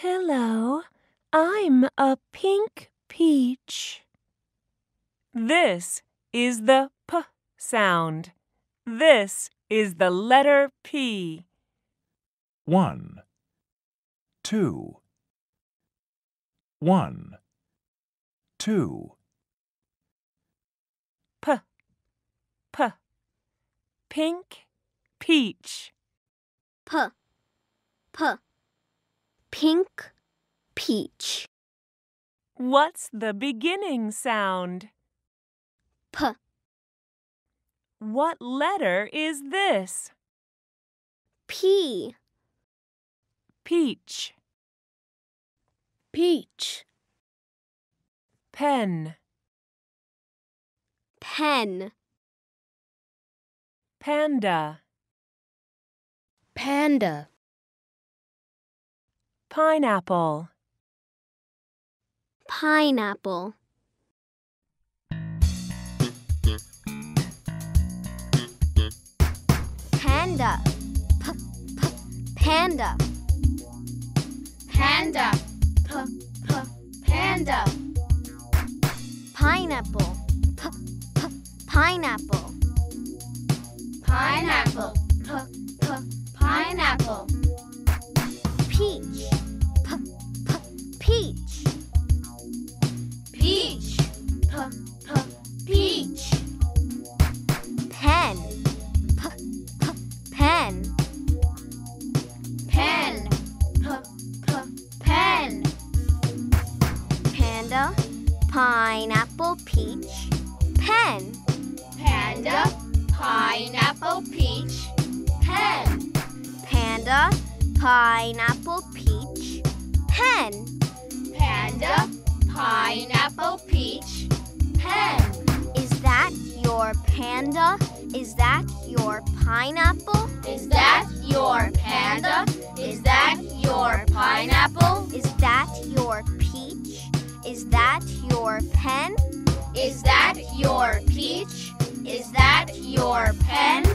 Hello, I'm a pink peach. This is the P sound. This is the letter P. 1, 2. 1, 2. P, P, pink peach. P, P, pink peach. What's the beginning sound? P. What letter is this? P. Peach. Peach. Pen. Pen. Panda. Panda. Pineapple. Pineapple. Panda. P, p, panda. Panda. P, p, panda. Pineapple. P, p, pineapple. Pineapple. P, p, pineapple. Peach. P, p, peach. Peach. P, p, peach. Pen. P, p, pen. Pen. P, p, pen. Panda. Pineapple. Peach. Pen. Panda. Pineapple. Peach. Pen. Panda. Pineapple. Peach. Pen. Panda. Pineapple. Peach. Pen. Is that your panda? Is that your pineapple? Is that your panda? Is that your pineapple? Is that your peach? Is that your pen? Is that your peach? Is that your pen?